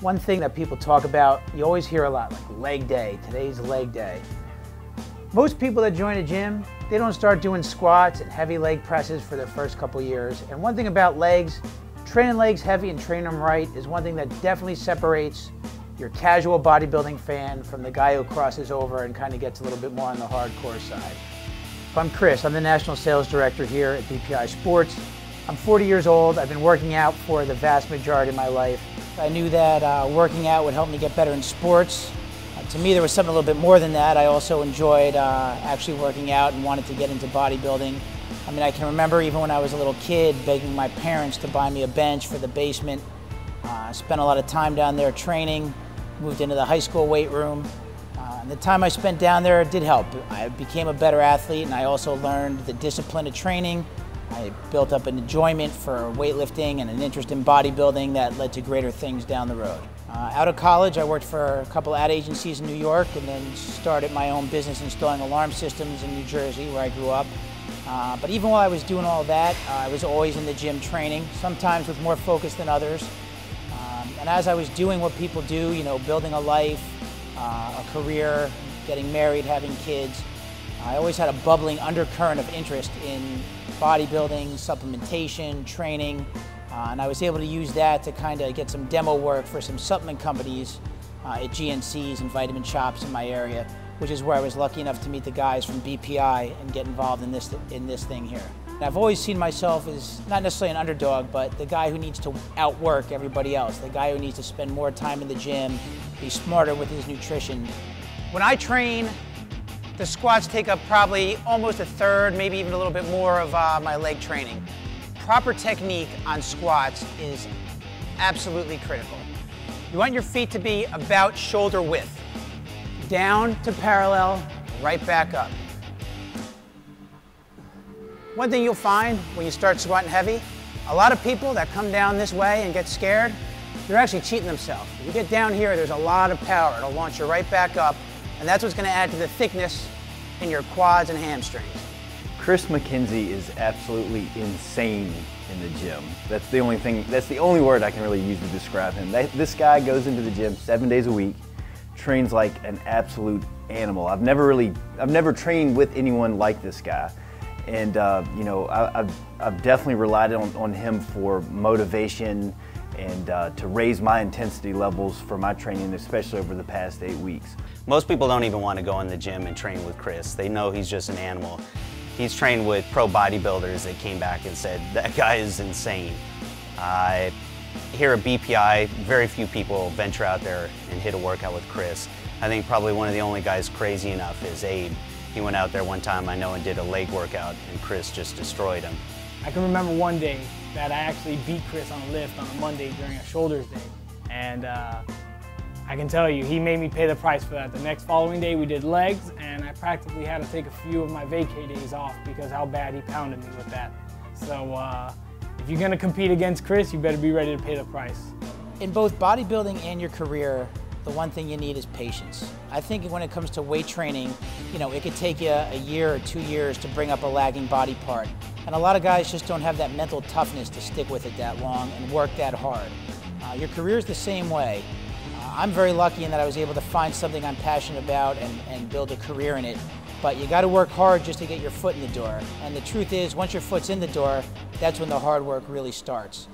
One thing that people talk about, you always hear a lot, like leg day, today's leg day. Most people that join a gym, they don't start doing squats and heavy leg presses for the first couple years. And one thing about legs, training legs heavy and training them right is one thing that definitely separates your casual bodybuilding fan from the guy who crosses over and kind of gets a little bit more on the hardcore side. I'm Chris, I'm the National Sales Director here at BPI Sports. I'm 40 years old, I've been working out for the vast majority of my life. I knew that working out would help me get better in sports. To me there was something a little bit more than that. I also enjoyed actually working out and wanted to get into bodybuilding. I mean, I can remember even when I was a little kid begging my parents to buy me a bench for the basement. I spent a lot of time down there training. Moved into the high school weight room. The time I spent down there did help. I became a better athlete and I also learned the discipline of training. I built up an enjoyment for weightlifting and an interest in bodybuilding that led to greater things down the road. Out of college, I worked for a couple ad agencies in New York and then started my own business installing alarm systems in New Jersey where I grew up. But even while I was doing all that, I was always in the gym training, sometimes with more focus than others. And as I was doing what people do, you know, building a life, a career, getting married, having kids, I always had a bubbling undercurrent of interest in bodybuilding, supplementation, training, and I was able to use that to kind of get some demo work for some supplement companies at GNCs and Vitamin Shops in my area, which is where I was lucky enough to meet the guys from BPI and get involved in this thing here. And I've always seen myself as not necessarily an underdog, but the guy who needs to outwork everybody else, the guy who needs to spend more time in the gym, be smarter with his nutrition. When I train, the squats take up probably almost a third, maybe even a little bit more of my leg training. Proper technique on squats is absolutely critical. You want your feet to be about shoulder width. Down to parallel, right back up. One thing you'll find when you start squatting heavy, a lot of people that come down this way and get scared, they're actually cheating themselves. When you get down here, there's a lot of power. It'll launch you right back up, and that's what's going to add to the thickness in your quads and hamstrings. Chris McKenzie is absolutely insane in the gym. That's the only thing, that's the only word I can really use to describe him. This guy goes into the gym 7 days a week, trains like an absolute animal. I've never trained with anyone like this guy. And you know, I've definitely relied on him for motivation and to raise my intensity levels for my training, especially over the past 8 weeks. Most people don't even want to go in the gym and train with Chris. They know he's just an animal. He's trained with pro bodybuilders that came back and said, that guy is insane. Here at BPI, very few people venture out there and hit a workout with Chris. I think probably one of the only guys crazy enough is Abe. He went out there one time, I know, and did a leg workout, and Chris just destroyed him. I can remember one day that I actually beat Chris on a lift on a Monday during a shoulders day. And I can tell you, he made me pay the price for that. The next following day we did legs, and I practically had to take a few of my vacay days off because how bad he pounded me with that. So if you're gonna compete against Chris, you better be ready to pay the price. In both bodybuilding and your career, the one thing you need is patience. I think when it comes to weight training, you know, it could take you a year or 2 years to bring up a lagging body part. And a lot of guys just don't have that mental toughness to stick with it that long and work that hard. Your career's the same way. I'm very lucky in that I was able to find something I'm passionate about and build a career in it. But you gotta work hard just to get your foot in the door. And the truth is, once your foot's in the door, that's when the hard work really starts.